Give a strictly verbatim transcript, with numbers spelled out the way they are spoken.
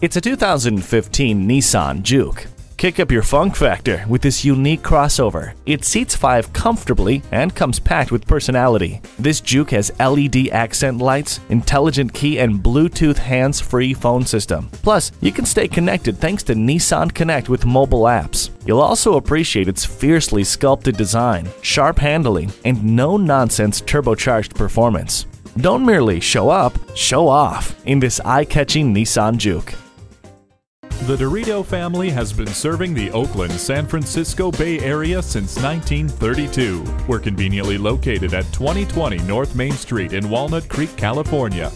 It's a two thousand fifteen Nissan Juke. Kick up your funk factor with this unique crossover. It seats five comfortably and comes packed with personality. This Juke has L E D accent lights, intelligent key, and Bluetooth hands-free phone system. Plus, you can stay connected thanks to Nissan Connect with mobile apps. You'll also appreciate its fiercely sculpted design, sharp handling, and no-nonsense turbocharged performance. Don't merely show up, show off in this eye-catching Nissan Juke. The Dirito family has been serving the Oakland-San Francisco Bay Area since nineteen thirty-two. We're conveniently located at twenty twenty North Main Street in Walnut Creek, California.